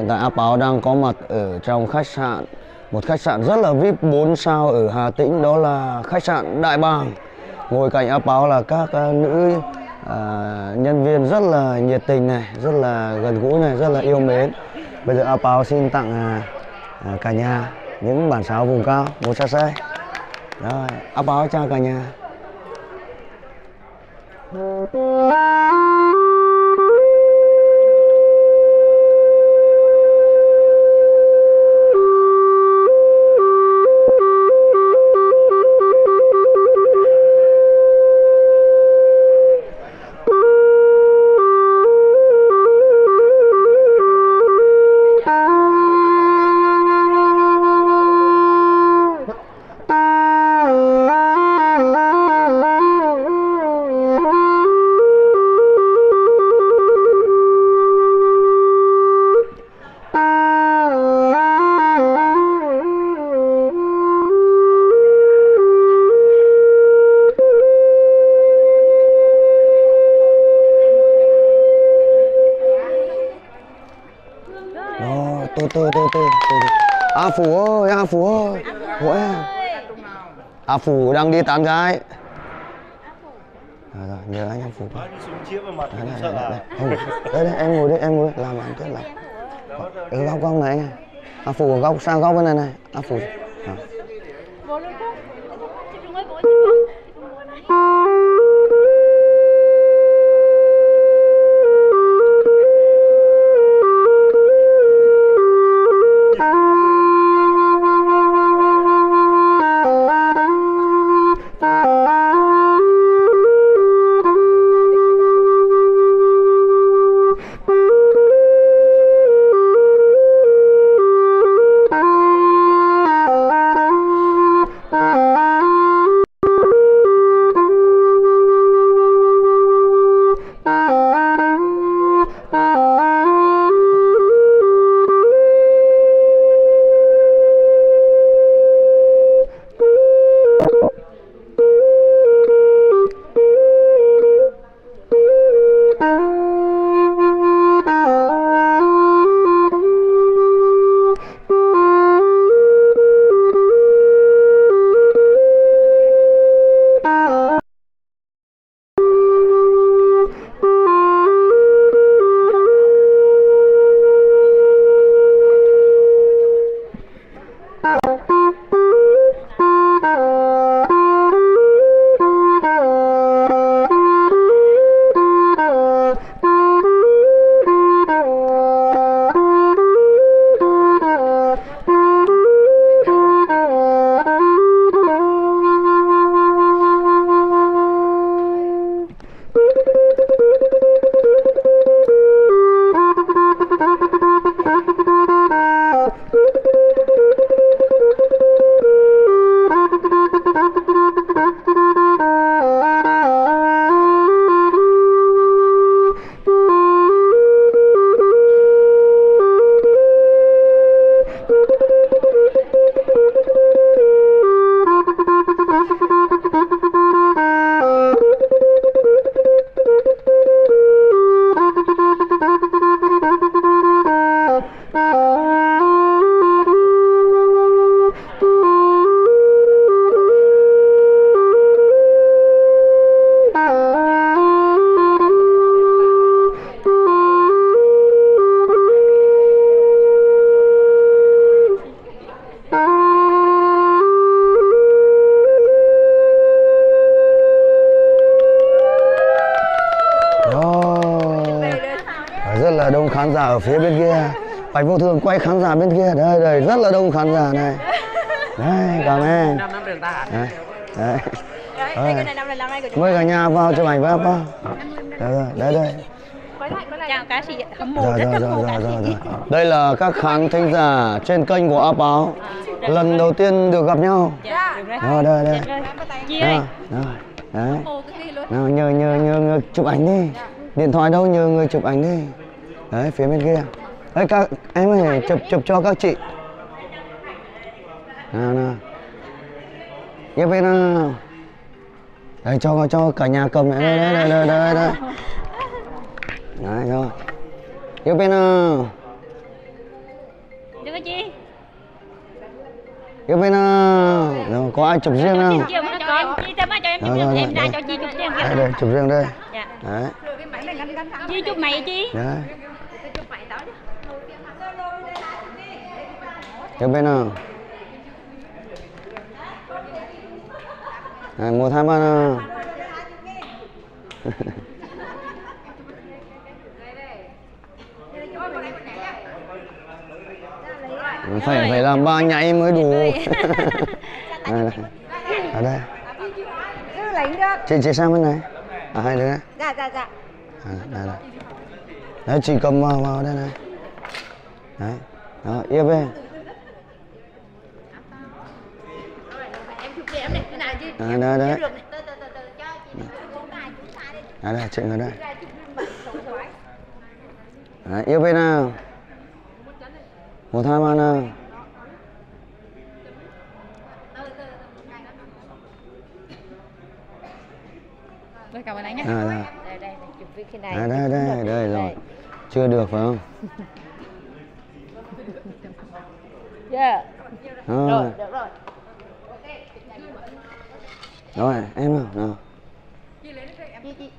hiện tại A Páo đang có mặt ở trong khách sạn, một khách sạn rất là VIP 4 sao ở Hà Tĩnh, đó là khách sạn Đại Bàng. Ngồi cạnh A Páo là các nữ nhân viên rất là nhiệt tình này, rất là gần gũi này, rất là yêu mến. Bây giờ A Páo xin tặng cả nhà những bản sáo vùng cao một xa xe. Rồi, A Páo chào cả nhà. A Phú ơi, A Phú ơi, Phú ơi. A Phú đang đi tán gái. Rồi, nhờ anh A Phú. Đây đây, em ngồi đây, em ngồi đây. Làm ăn tiếp làm. Ở góc góc này anh à. A Phú ở góc, sang góc bên này này. A Phú. Đông khán giả ở phía bên kia, Bạch Vô Thường quay khán giả bên kia, đây đây rất là đông khán giả này, đây cảm ơn, mời cả nhà vào chụp ảnh với Apáo, đây đây, đây là các khán thính giả trên kênh của Apáo, lần đầu tiên được gặp nhau, rồi đây đây, nào nhờ chụp ảnh đi, điện thoại đâu nhờ người chụp ảnh đi. Đấy, phía bên kia. Đấy, các em ơi, chụp cho các chị. Nào nào. Nhớ về nào. Đấy, cho cả nhà cầm này. Đấy, rồi. Nhớ về nào. cái bên nó có ai chụp riêng không? Đây chụp riêng đây. Đấy. Chi chụp mày chi? Đấy. Cái bên nào? À, một hai ba nào. Phải làm ba nháy mới đủ. Ở đây. Chị sang bên này. À hai đứa. Dạ dạ dạ. Đây này. Đấy chị cầm vào đây này. Đấy. Đó, yếp đây. Đấy đấy đấy. Đấy đây, chị ngồi đây. Đấy, yếp đây nào. Một hai ba nào. Đây cảm ơn anh nhé. Đây đây chụp với cái này. Đây đây đây rồi. Chưa được phải không? Yeah. Rồi, được rồi. Rồi, em nào, nào. Chị lấy cái em. Chị.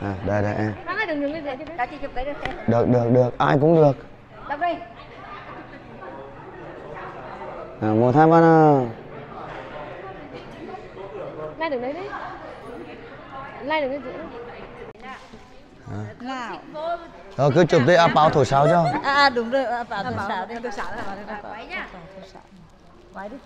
À, đây đây em. Được được được, ai cũng được. À, một hai ba nào. Lai được đấy đấy. Lai được cái gì? Nào. Rồi cứ chụp đi, A Páo thổi sáo cho. À đúng rồi, A Páo thổi sáo đi. Thổi sáo là quái nhá. Quái đi.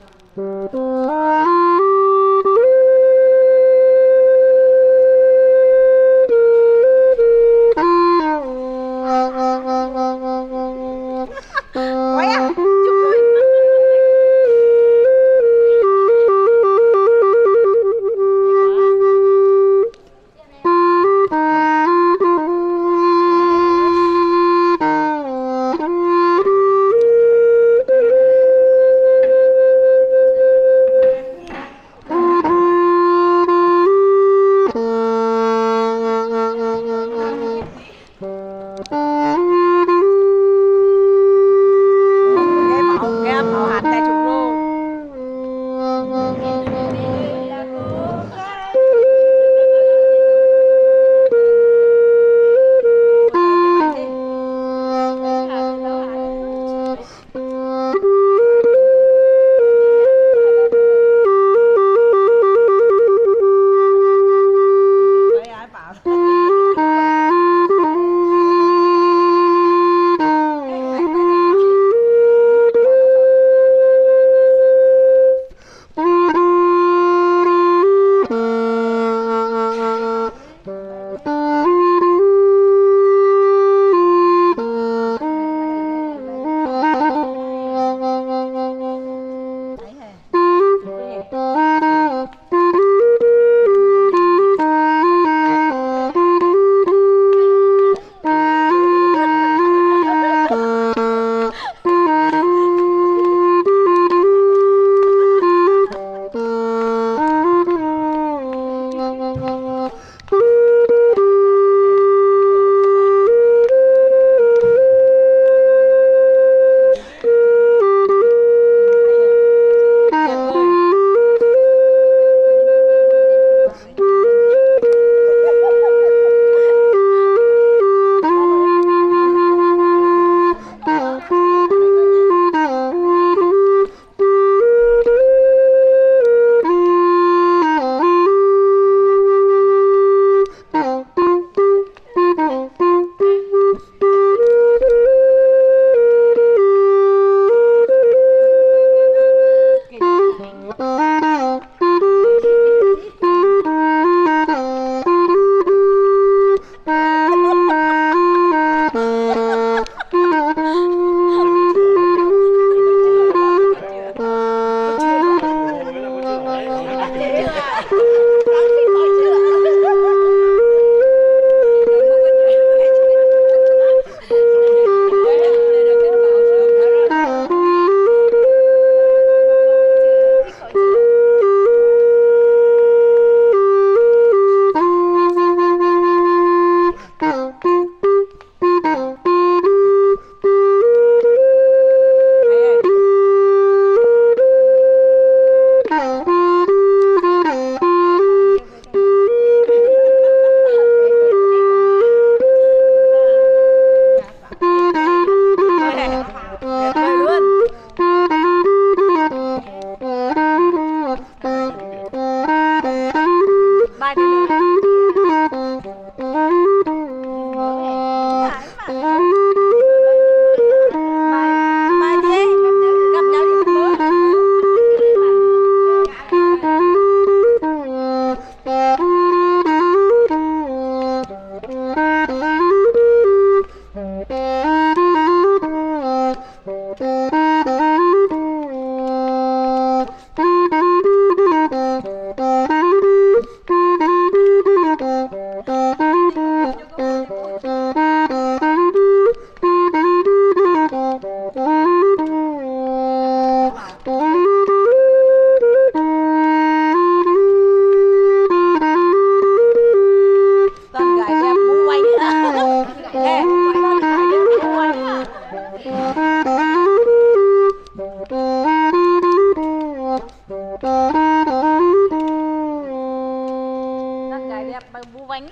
bánh.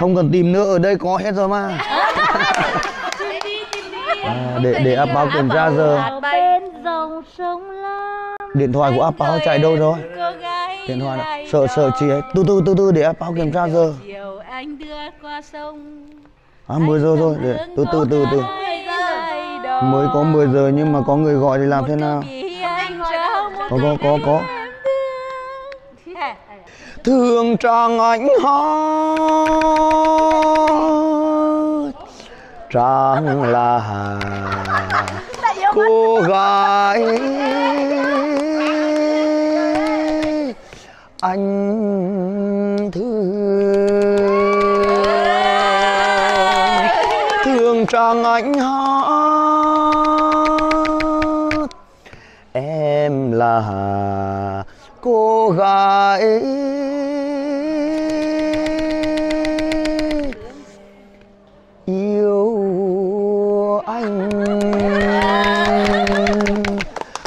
Không cần tìm nữa, ở đây có hết rồi mà. À, để A Páo kiểm tra giờ. Điện thoại của A Páo chạy đâu rồi? Điện thoại này. Sợ chị ấy. Từ từ để A Páo kiểm tra giờ. À, 10 giờ rồi. Để, từ từ. Mới có 10 giờ nhưng mà có người gọi thì làm thế nào? Có. Thương Trang anh hát, Trang là cô gái, anh thương Trang anh hát, em là cô gái.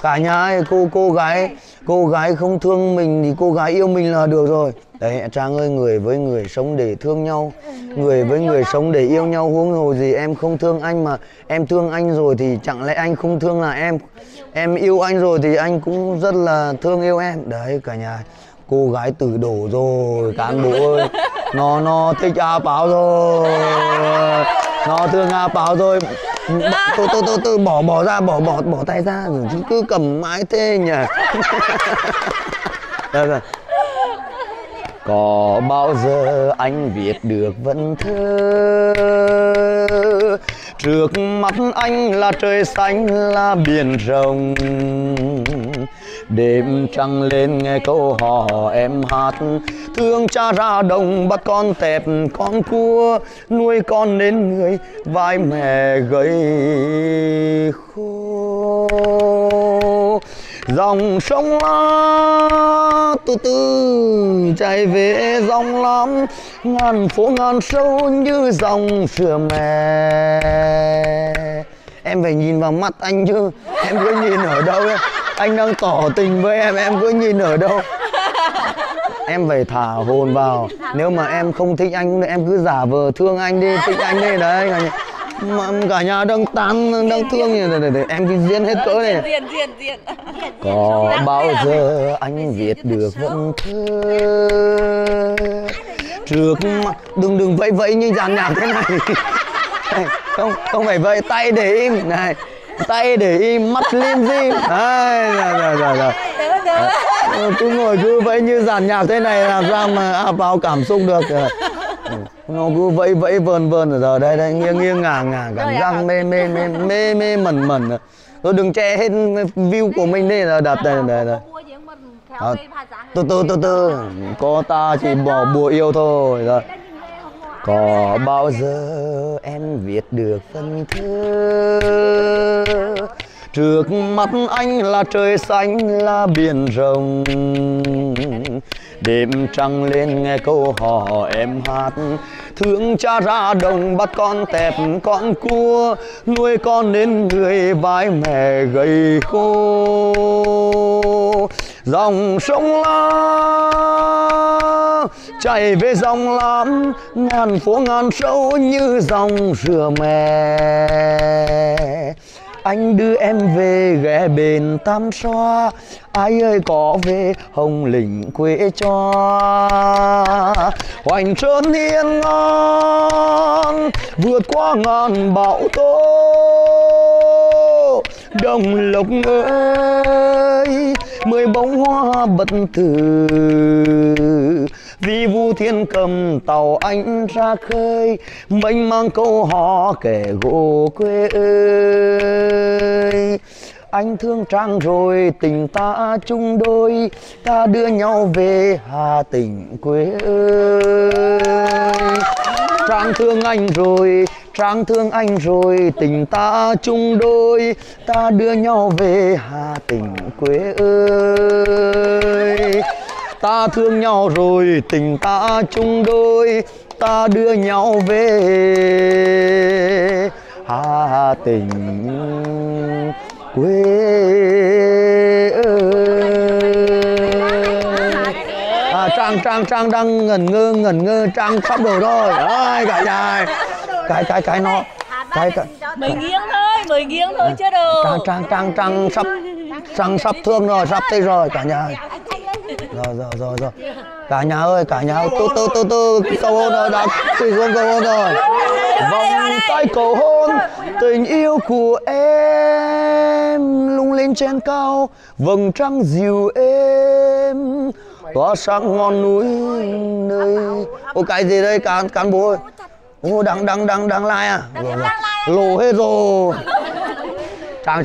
Cả nhà ơi, cô gái không thương mình thì cô gái yêu mình là được rồi. Đấy Trang ơi, người với người sống để thương nhau, người với người sống để yêu nhau, huống hồ gì em không thương anh, mà em thương anh rồi thì chẳng lẽ anh không thương là em. Em yêu anh rồi thì anh cũng rất là thương yêu em. Đấy cả nhà, cô gái tử đổ rồi, cán bộ ơi. Nó thích A Páo rồi. Nó thương A Páo rồi. Tôi bỏ tay ra rồi cứ cầm mãi thế nhỉ. Rồi. Có bao giờ anh viết được vần thơ, trước mắt anh là trời xanh là biển rộng, đêm trăng lên nghe câu hò em hát, thương cha ra đồng bắt con tẹp con cua, nuôi con đến người vai mẹ gầy khô. Dòng sông Lam từ từ chảy về dòng Lam, ngàn phố ngàn sâu như dòng sữa mẹ. Em phải nhìn vào mắt anh chứ, em cứ nhìn ở đâu ấy. Anh đang tỏ tình với em cứ nhìn ở đâu. Em phải thả hồn vào. Nếu mà em không thích anh, em cứ giả vờ thương anh đi, thích anh đi. Đấy cả nhà đang thương nhỉ. Để em cứ diễn hết cỡ này. Có bao giờ anh viết được vần thơ, trước mặt đừng vẫy như dàn nhạc thế này. Không phải vẫy, tay để im này, tay để im, mắt lim dim. Rồi. Cứ ngồi cứ vẫy như dàn nhạc thế này làm sao mà A Páo cảm xúc được. Nó cứ vẫy vẫy vơn vơn rồi giờ đây đây nghiêng nghiêng ngả ngả cảm giác mê mẩn mẩn rồi. Tôi đừng che hết view của mình đi là đặt đây này này. Từ từ có ta chỉ bỏ bùa yêu thôi rồi. Có bao giờ em viết được phân thơ? Trước mắt anh là trời xanh là biển rộng. Đêm trăng lên nghe câu hò em hát. Thương cha ra đồng bắt con tẹp con cua, nuôi con đến người vai mẹ gầy khô. Dòng sông Lam chảy về dòng Lam, ngàn phố ngàn sâu như dòng rửa mẹ. Anh đưa em về ghé bên Tam Soa, ai ơi có về Hồng Lĩnh quê cho. Hoành trơn hiên ngang vượt qua ngàn bão tố. Đồng Lộc ơi mười bông hoa bất tử, vì Vu Thiên cầm tàu anh ra khơi, mênh mang câu hò kể gỗ quê ơi. Anh thương Trang rồi tình ta chung đôi, ta đưa nhau về Hà Tĩnh quê ơi. Trang thương anh rồi, Trang thương anh rồi, tình ta chung đôi, ta đưa nhau về Hà Tĩnh quê ơi. Ta thương nhau rồi, tình ta chung đôi, ta đưa nhau về Hà Tĩnh quê ơi. Trang đang ngẩn ngơ, Trang sắp đổi rồi. Đấy, cái nó cái mười nghiêng thôi chứ đâu. Trang sắp thương rồi, sắp tới rồi cả nhà. Rồi. Cả nhà ơi, từ từ cầu hôn rồi, đã quỳ xuống cầu hôn rồi. Vòng tay cầu hôn, tình yêu của em lung lên trên cao, vầng trăng dịu êm tỏa sáng ngọn núi nơi. Ô cái gì đây cán bố ơi? Ô đang lai à? Lộ hết rồi.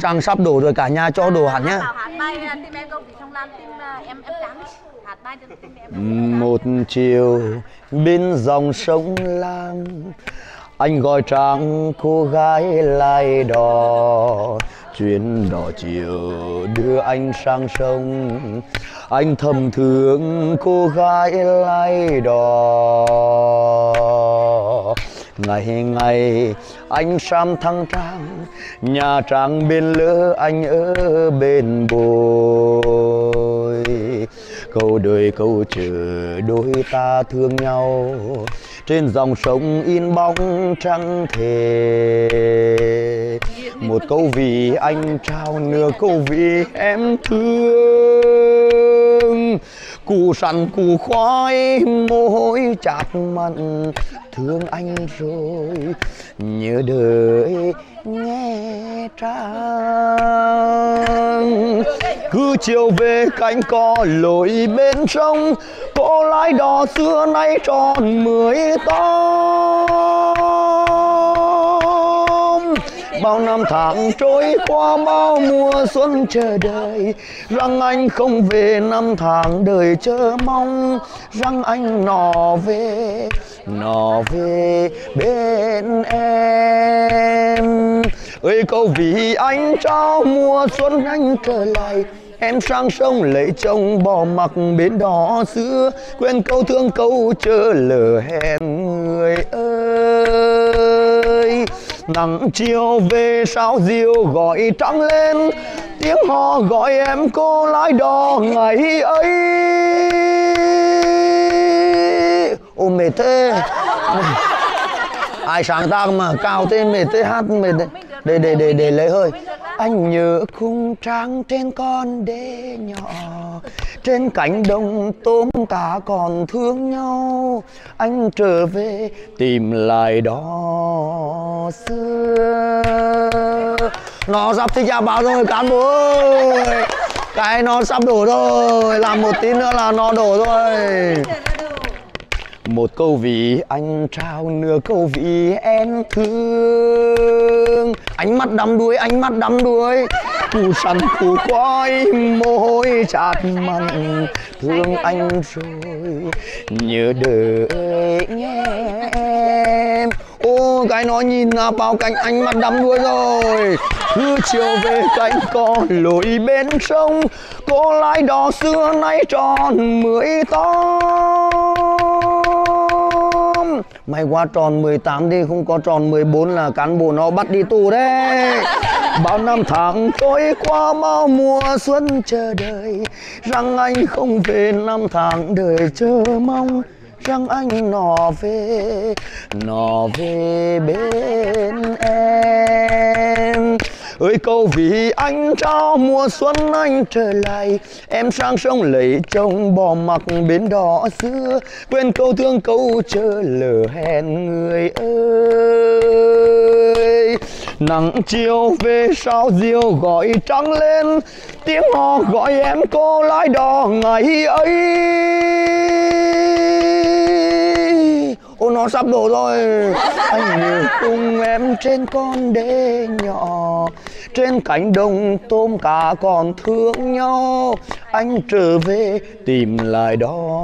Trang sắp đổ rồi, cả nhà cho đổ hẳn nhá. 1 chiều bên dòng sông Lam, anh gọi Trang cô gái lái đò. Chuyến đò chiều đưa anh sang sông, anh thầm thương cô gái lái đò. Ngày anh sam thăng Trang, nhà Trang bên lỡ anh ở bên bồi. Câu đời câu chờ đôi ta thương nhau, trên dòng sông in bóng trăng thề. Một câu vì anh trao, nửa câu vì em thương. Củ sắn củ khoai mồ hôi chát mặn, thương anh rồi nhớ đời nghe Trang. Cứ chiều về cánh cò lội bên sông, cô lái đò xưa nay tròn 18. Bao năm tháng trôi qua, bao mùa xuân chờ đợi, rằng anh không về năm tháng đời chờ mong, rằng anh nọ về bên em. Ơi câu vì anh trao, mùa xuân anh trở lại, em sang sông lấy chồng bỏ mặc bến đò xưa, quên câu thương câu chờ lỡ hẹn người ơi. Nắng chiều về sao diều gọi trăng lên, tiếng hò gọi em cô lái đò ngày ấy. Ôi mệt thế. Ai sáng tác mà cao thế, mệt thế, hát mệt đấy. Để lấy hơi. Anh nhớ khung Trang trên con đê nhỏ, trên cánh đồng tôm cá còn thương nhau. Anh trở về tìm lại đó xưa. Nó sắp thích ra báo rồi cán bố ơi. Cái nó sắp đổ rồi, làm một tí nữa là nó đổ rồi. Một câu vì anh trao, nửa câu vì em thương. Ánh mắt đắm đuối, ánh mắt đắm đuối. Cù săn cù quay, mồ hôi chát mặn. Thương anh rồi, nhớ đời nghe em. Ô, cái nó nhìn là bao cánh, ánh mắt đắm đuối rồi. Cứ chiều về cánh có lối bên sông. Cô lái đò xưa nay tròn 18. May qua tròn 18 đi, không có tròn 14 là cán bộ nó bắt đi tù đấy. Bao năm tháng trôi qua mau mùa xuân chờ đợi, rằng anh không về năm tháng đời chờ mong. Rằng anh nó về bên em. Ơi câu vì anh trao mùa xuân anh trở lại. Em sang sông lấy chồng bỏ mặc bến đỏ xưa. Quên câu thương câu chờ lỡ hẹn người ơi. Nắng chiều về sao diều gọi trắng lên. Tiếng hò gọi em cô lái đò ngày ấy. Ô nó sắp đổ rồi. Anh ngồi cùng em trên con đê nhỏ. Trên cánh đồng tôm cá còn thương nhau. Anh trở về tìm lại đò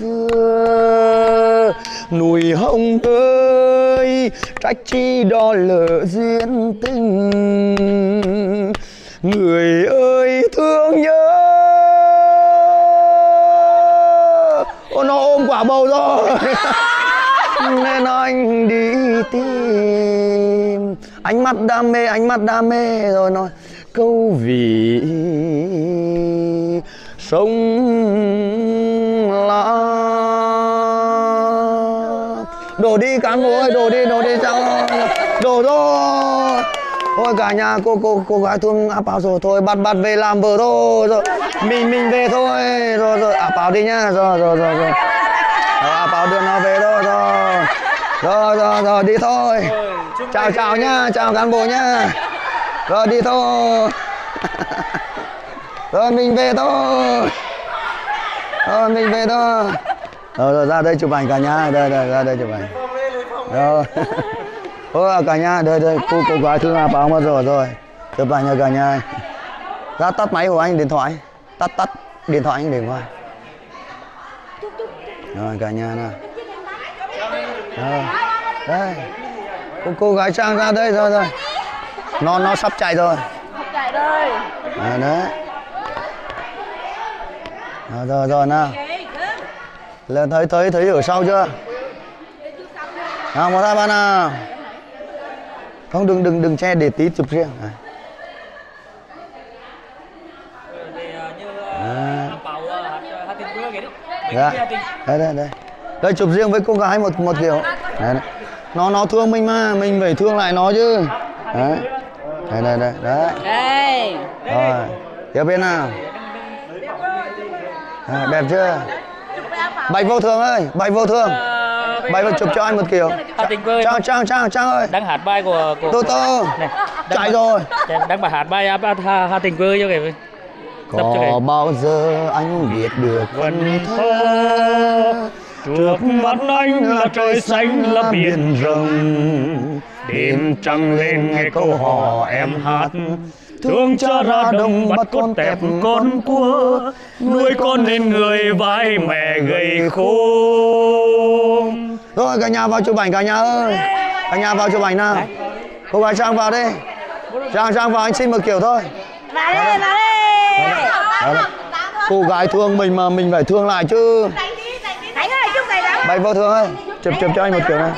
xưa. Núi Hồng ơi, trách chi đò lỡ duyên tình. Người ơi thương nhớ. Ô nó ôm quả bầu rồi. Nên anh đi tìm. Ánh mắt đam mê rồi nói. Câu vì sông Lam. Đổ đi cán bộ ơi, đổ đi sao. Đổ rồi. Thôi cả nhà cô gái thương A Páo rồi. Thôi bắt về làm vợ thôi rồi. Mình về thôi. Rồi rồi A Páo đi nhá. Rồi. A Páo đưa nó về thôi rồi. Rồi đi thôi. Chào nhá, chào cán bộ nhá. Rồi đi thôi. Rồi mình về thôi. Rồi ra đây chụp ảnh cả nhà. Đây ra đây chụp ảnh. Rồi. Ôi cả nhà, đây cô gái thương A Páo mất rồi. Chụp ảnh nha cả nhà. Ra tắt máy của anh điện thoại. Tắt điện thoại anh để ngoài. Rồi cả nhà nào. Rồi. Đây. Cô gái sang ra đây rồi. Nó sắp chạy rồi. Rồi đấy. Rồi nào. Lên thấy ở sau chưa? Nào một hai ba nào. Không đừng che để tí chụp riêng. Đây chụp riêng với cô gái một kiểu. Đấy. Nó thương mình mà, mình phải thương lại nó chứ. Đấy. Đây. Rồi. Tiếp bên nào. À, đẹp chưa? Bạch Vô Thường ơi, Bạch Vô Thường. Bài chụp cho anh một kiểu. Trang ơi. Đang hát bài của Tô. Chạy rồi. Đang bài hát bài Hà Tĩnh quê cho kìa. Có bao giờ anh biết được vần thơ. Trước mắt anh là trời xanh là biển rồng. Đêm trăng lên nghe câu hò em hát. Thương cha ra đồng bắt con tẹp con cua. Nuôi con nên người vai mẹ gầy khô. Rồi cả nhà vào chụp ảnh cả nhà ơi. Cả nhà vào chụp ảnh nào. Cô gái Trang vào đi. Trang vào, anh xin một kiểu thôi. Vào đi. Cô gái thương mình mà mình phải thương lại chứ. Bạch Vô Thường ơi, chụp cho anh một kiểu này.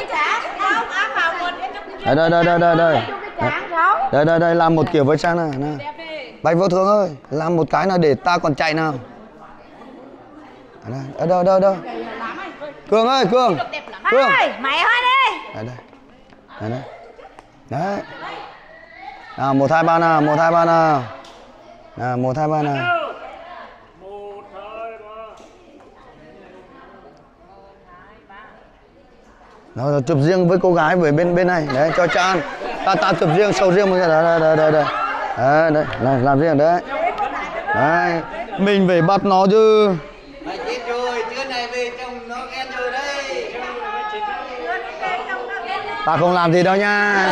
Đây làm một kiểu với Trang nào. Bạch Vô Thường ơi, làm một cái nào để ta còn chạy nào. Đâu. Cường ơi, Cường. Mày ơi đi. Đây. Đấy. Nào, 1 2 3 nào, 1 2 3 nào. Nào, 1 2 3 nào. 1 2 3. Rồi chụp riêng với cô gái về bên này, đấy cho Trang. Ta chụp riêng, sâu riêng một cái đây. Đấy, làm riêng đấy. Đấy, mình phải bắt nó chứ. Chết rồi, trước này về chồng nó ghen rồi đấy. Bà không làm gì đâu nha.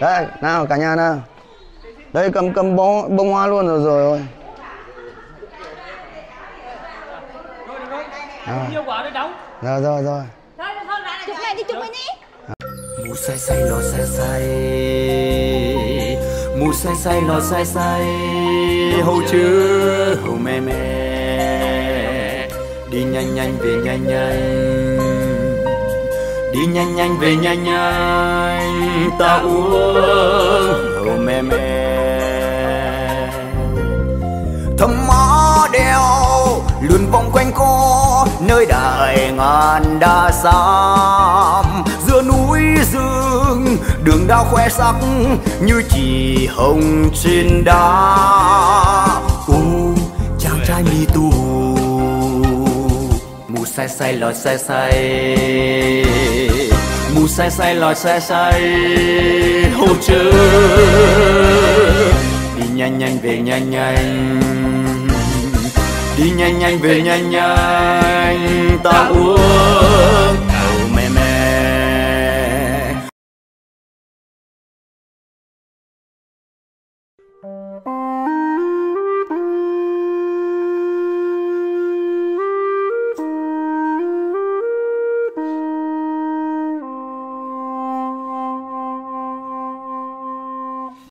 Đấy, nào cả nhà nào. Đây cầm bông hoa luôn rồi. Rồi. Chụp lại đi, chụp lại đi. Mù say say lo say say, mù say say lo say say, hầu chứ hầu mẹ mẹ. Đi nhanh nhanh về nhanh nhanh, đi nhanh nhanh về nhanh nhanh, ta uống hầu mẹ mẹ. Thầm mõ đeo luôn vòng quanh cô nơi đại ngàn đa xăm, giữa núi rừng đường đao khoe sắc như chỉ hồng trên đá. Cô chàng trai mi tù mù say say lòi say say, mù say say lòi say say, hô chớ đi nhanh nhanh về nhanh nhanh, đi nhanh nhanh về nhanh nhanh, ta uống